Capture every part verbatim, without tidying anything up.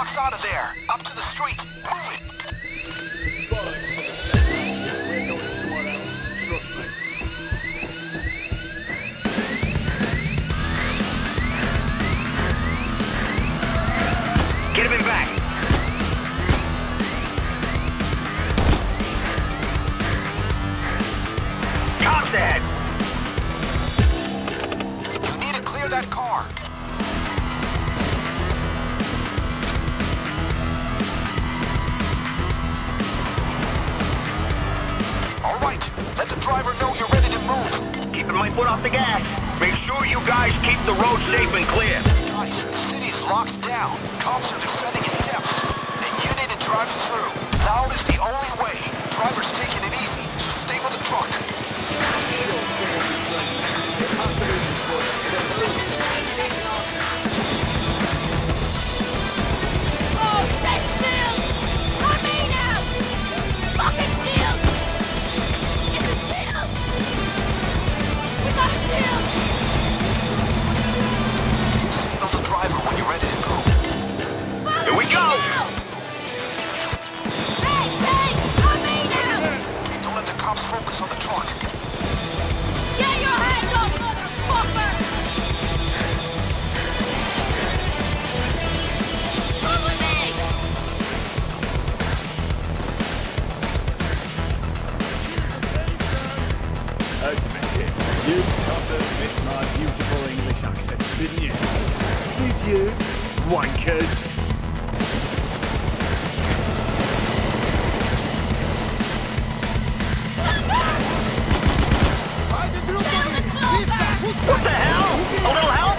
box out of there. Up to the street. Move it. Get him in back. Cops ahead. You need to clear that car. All right, let the driver know you're ready to move. Keeping my foot off the gas. Make sure you guys keep the road safe and clear. Guys, the city's locked down. Cops are defending in depth, and you need to drive through. Loud is the only way. Driver's taking it easy, so stay with the truck. Focus on the truck. Get your hands off, motherfucker! Come with me! Admit it, you covered with my beautiful English accent, didn't you? Did you? Wankers! What the hell? A little help?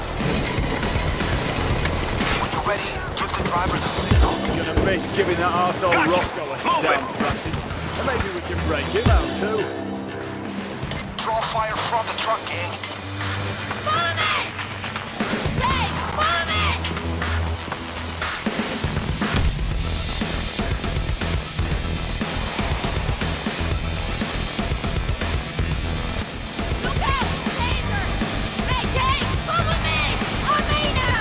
When you're ready, give the driver the signal. You're gonna miss giving that arsehole gotcha. Rocco a down practice. And maybe we can break him out too. Draw fire from the truck, gang. Follow me! Jay, follow me! Lord, there, pull over! Come here now!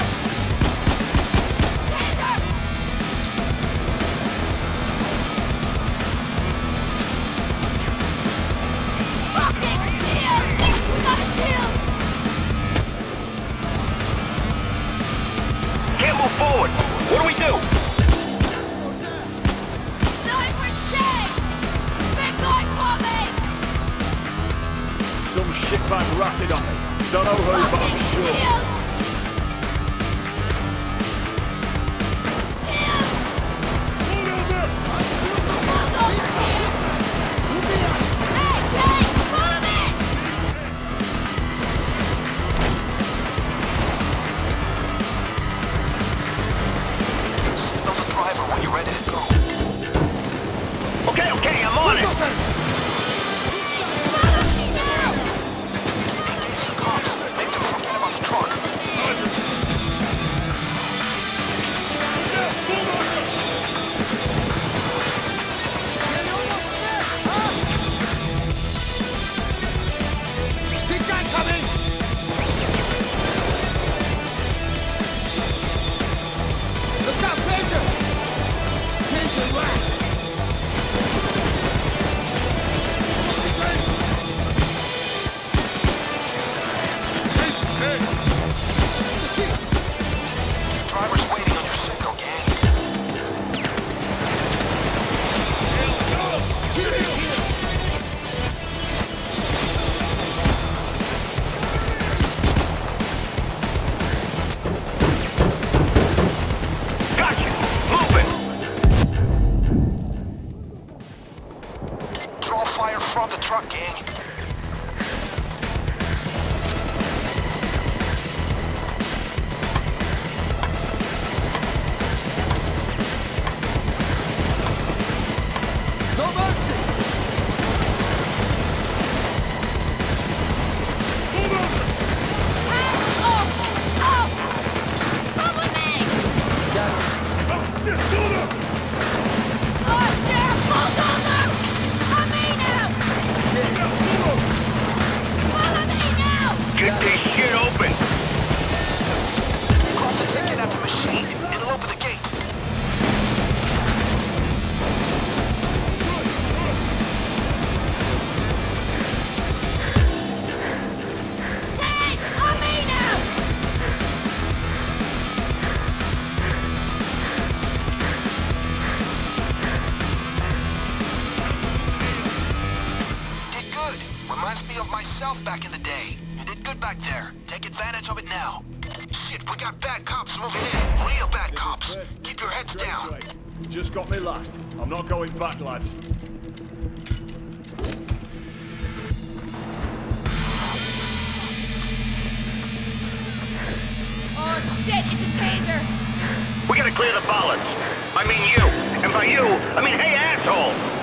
of myself back in the day. You did good back there. Take advantage of it now. Shit, we got bad cops moving in. Real bad cops. Keep your heads down. You just got me last. I'm not going back, lads. Oh shit, it's a taser. We gotta clear the bollards. I mean you. And by you, I mean hey asshole!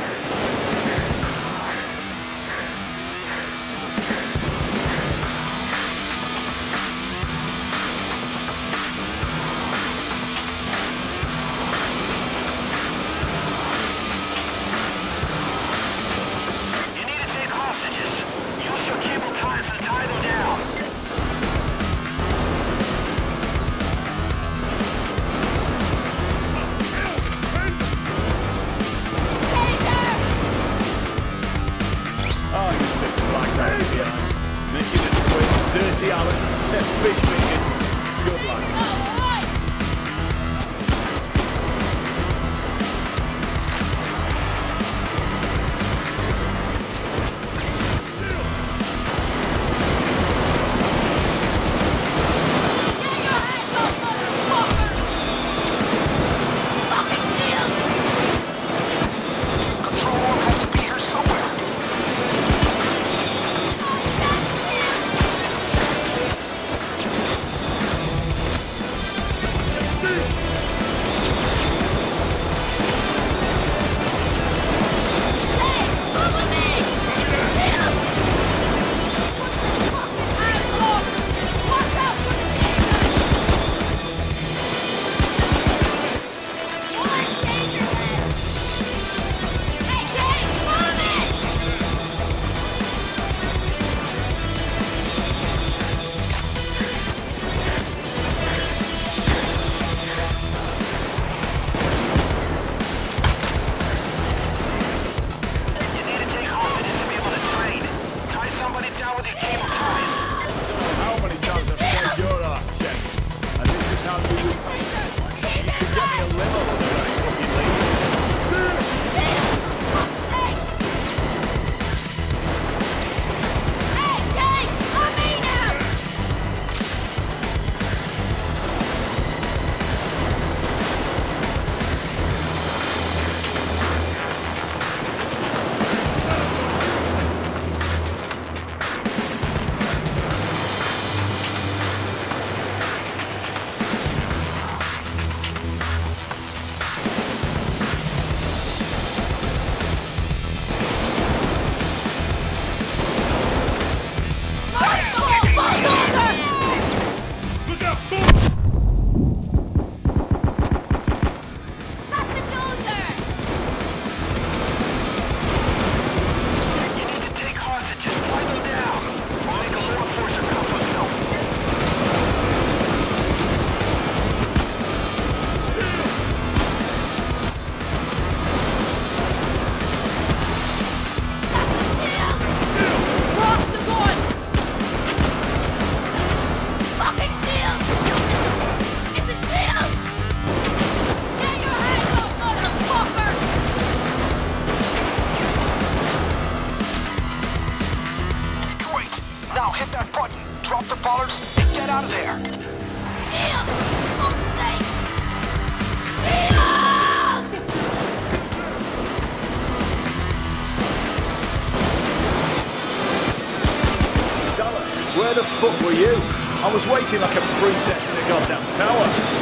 Where the fuck were you? I was waiting like a princess in a goddamn tower.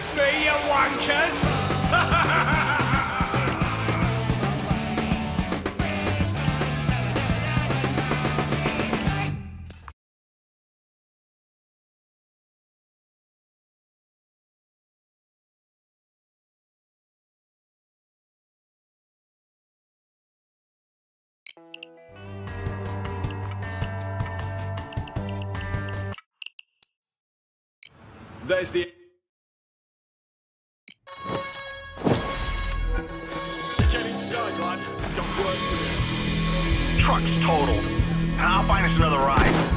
kiss me, you wankers! There's the get inside, lads. Don't work to it. Truck's totaled. And I'll find us another ride.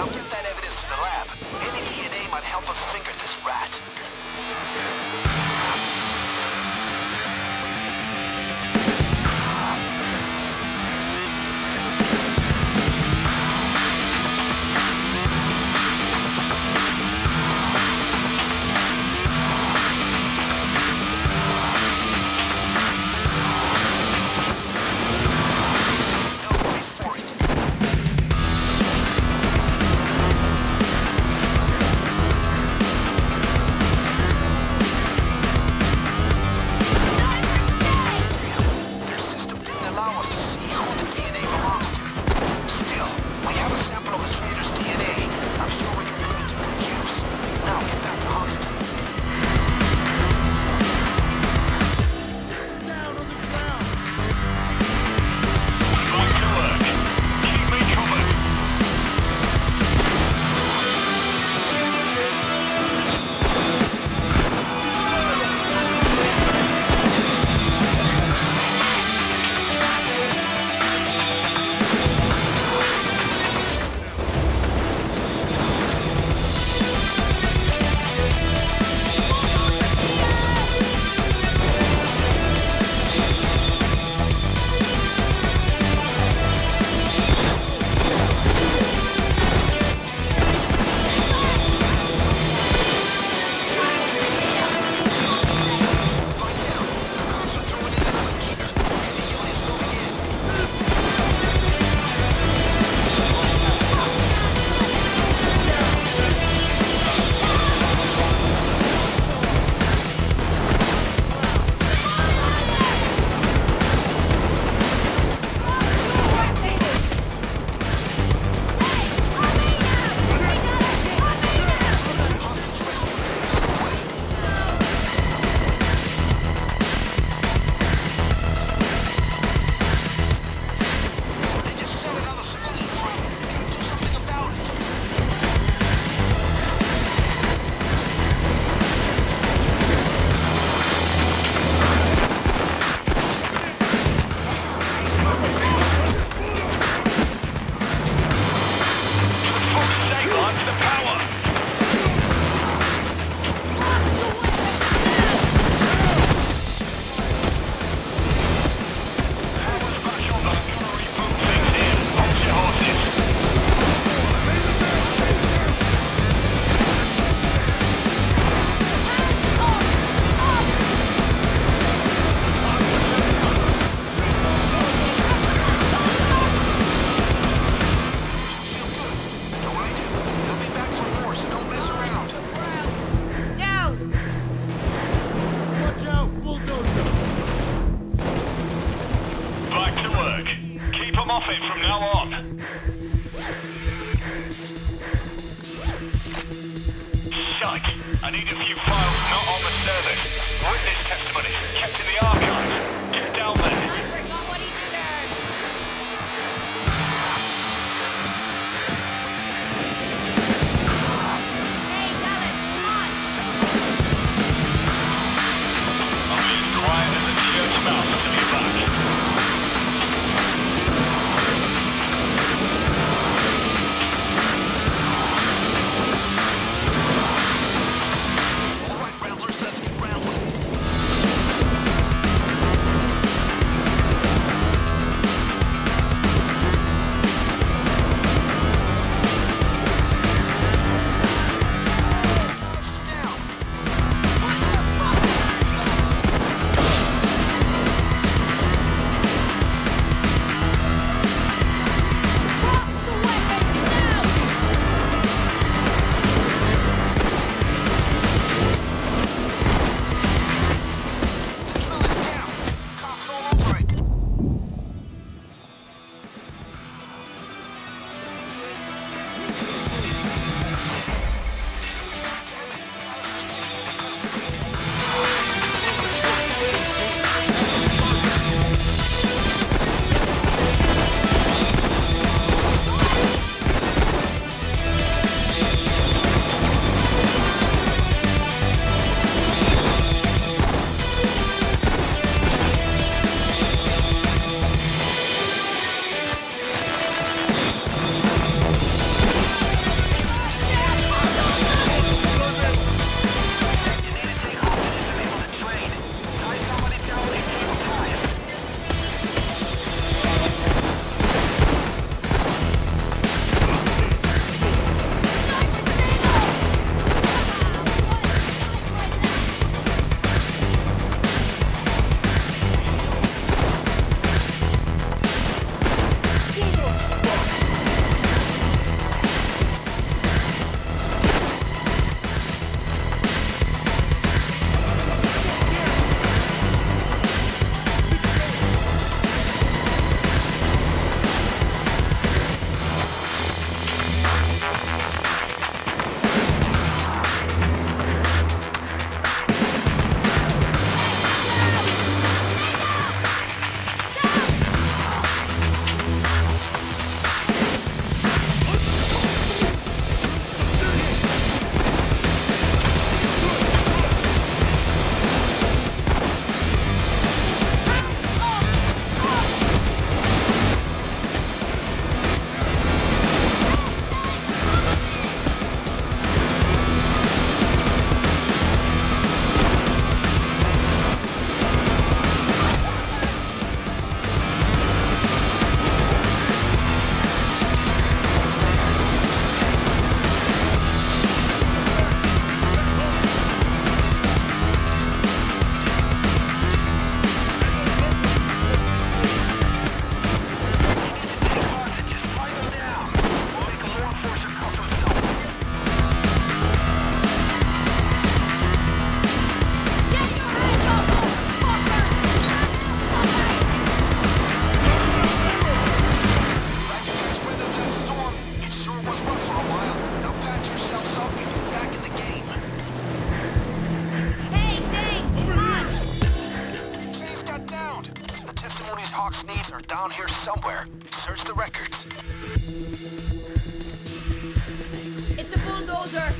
Now get that evidence to the lab. Any D N A might help us finger this rat. the records. It's a bulldozer.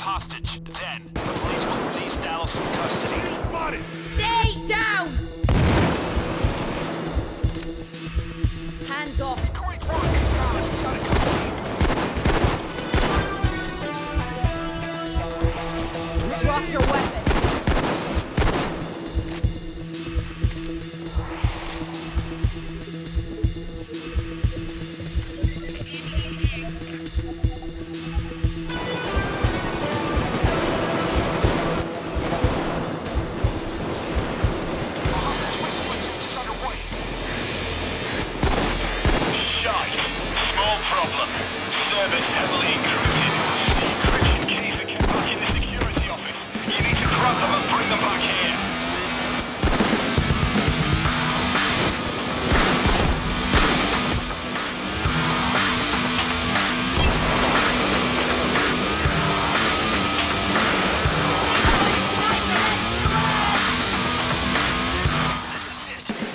Hostage. Then, the police will release Dallas from custody. Body. Stay down! Hands off. Great work! Dallas is out of custody. Drop your weapon. This is it.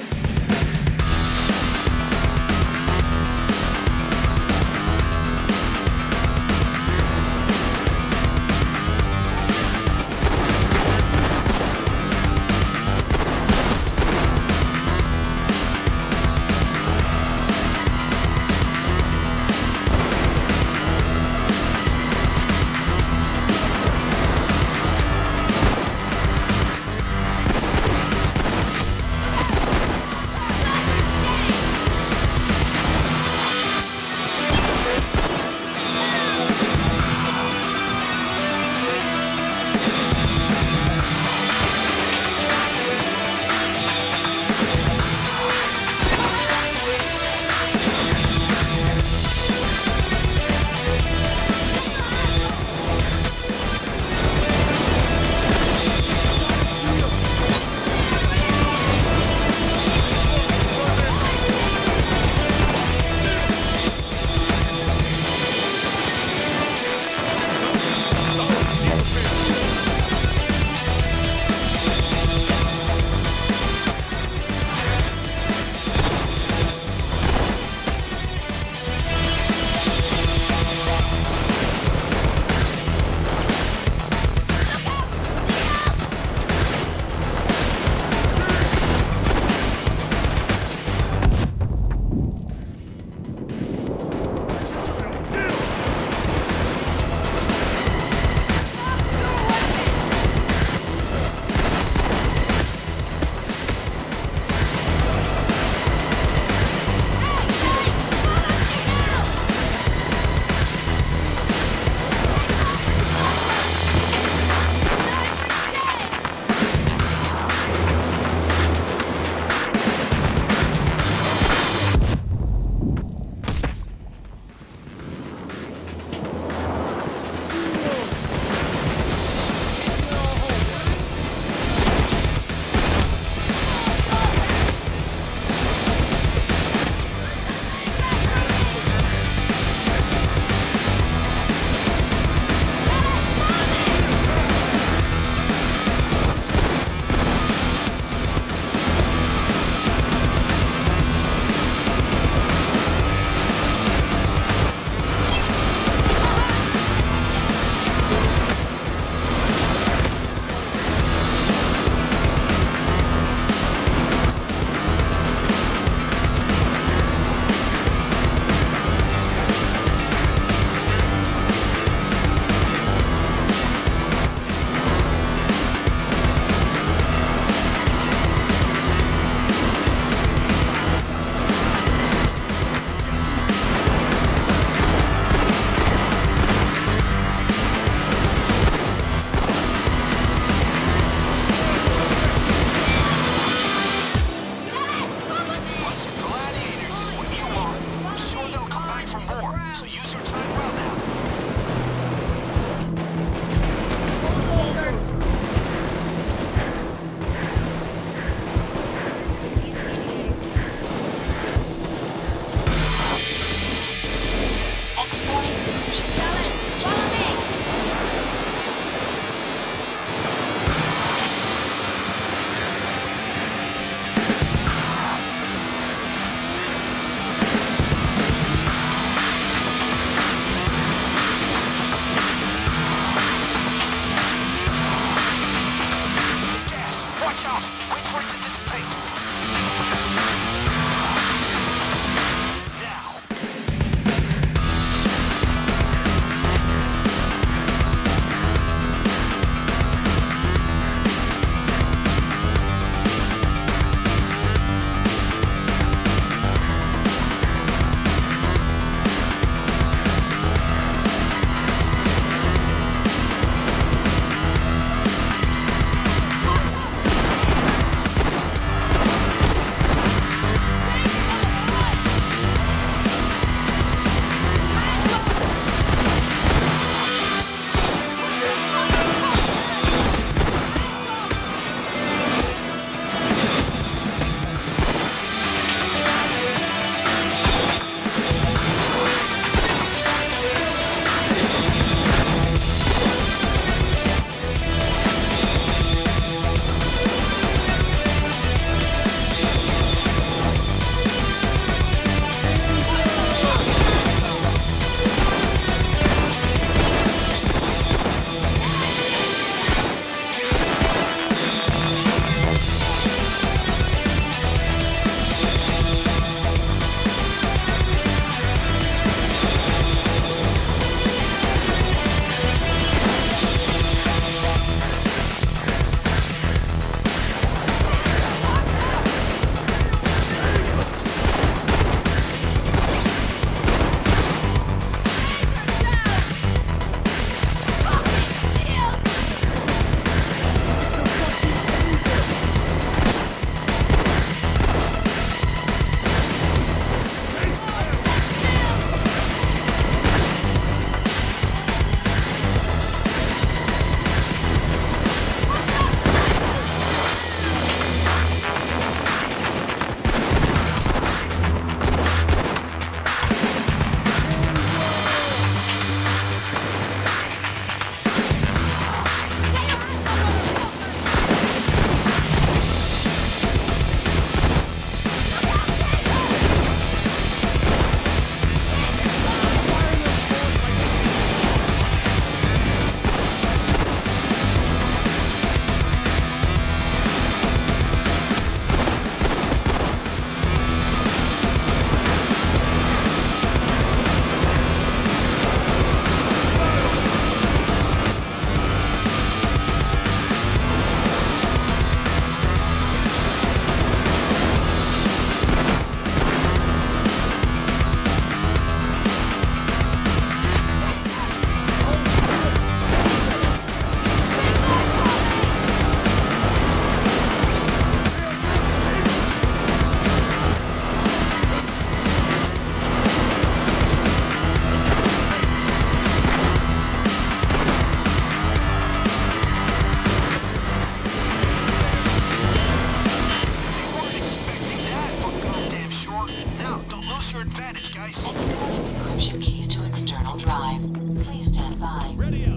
your advantage, guys. Push your keys to external drive. Please stand by. Ready up.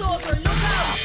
Round over, look out!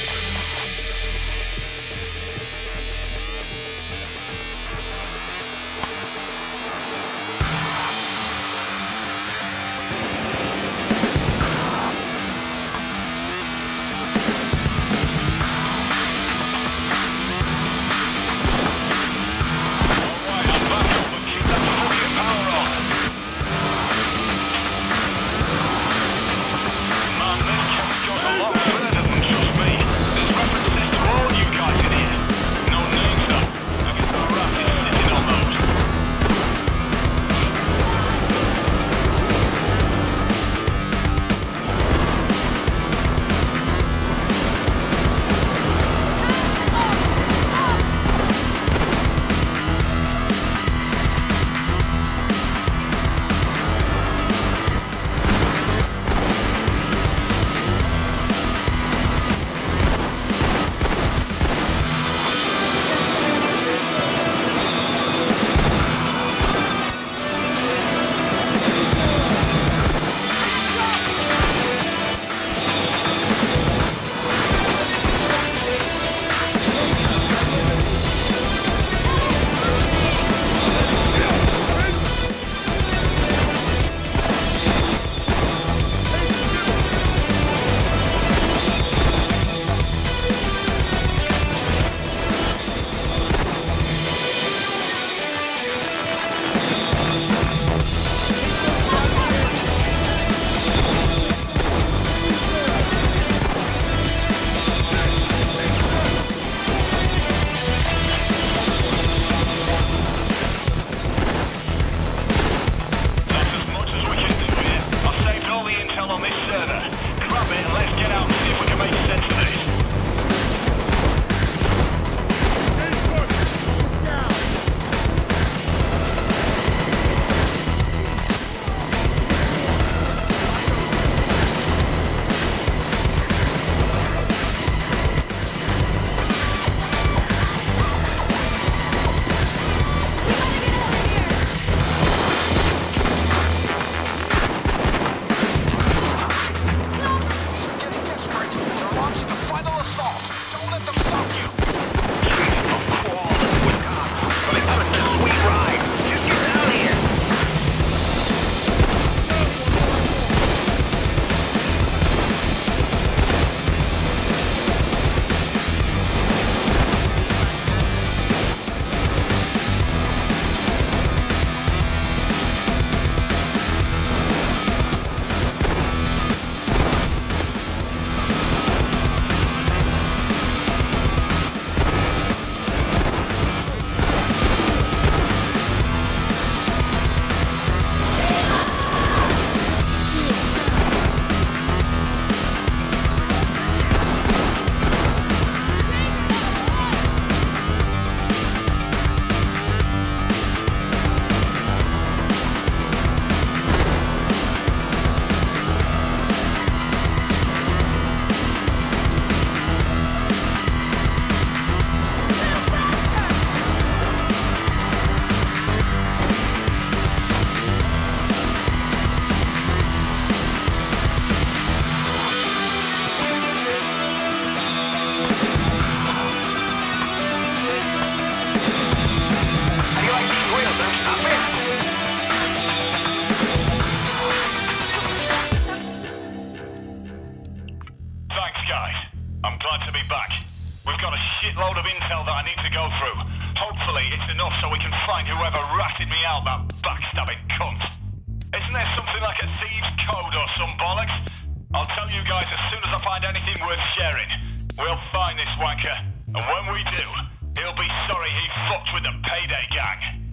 We'll find this wanker, and when we do, he'll be sorry he fucked with the payday gang.